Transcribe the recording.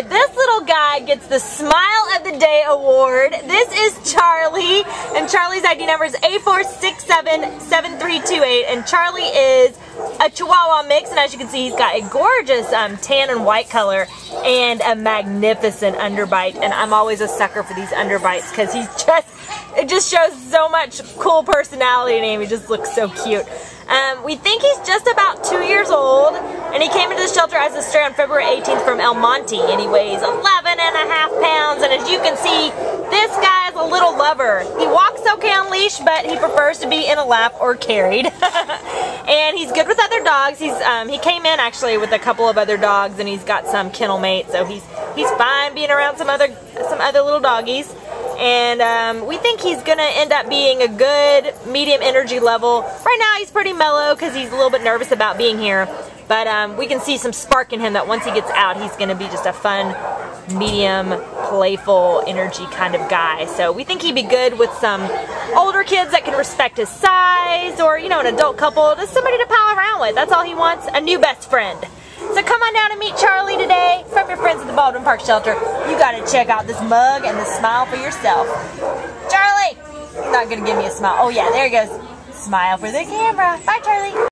right, this little guy gets the Smile of the Day award. This is Charlie, and Charlie's ID number is A4677328, and Charlie is a Chihuahua mix, and as you can see, he's got a gorgeous tan and white color and a magnificent underbite, and I'm always a sucker for these underbites because he's just, it just shows so much cool personality in him. He just looks so cute. We think he's just about 2 years old, and he came into the shelter as a stray on February 18th from El Monte, and he weighs 11 and a half pounds, and as you can see, this guy is a little lover. He walks okay on leash, but he prefers to be in a lap or carried. And he's good with other dogs. He's he came in actually with a couple of other dogs, and he's got some kennel mates, so he's fine being around some other little doggies. And we think he's going to end up being a good medium energy level. Right now he's pretty mellow because he's a little bit nervous about being here. But we can see some spark in him that once he gets out, he's going to be just a fun, medium, playful energy kind of guy. So we think he'd be good with some older kids that can respect his size, or, you know, an adult couple. Just somebody to pal around with. That's all he wants, a new best friend. So come on down and meet Charlie today from your friends at the Baldwin Park Shelter. You gotta check out this mug and this smile for yourself. Charlie! Not gonna give me a smile. Oh yeah, there he goes. Smile for the camera. Bye, Charlie.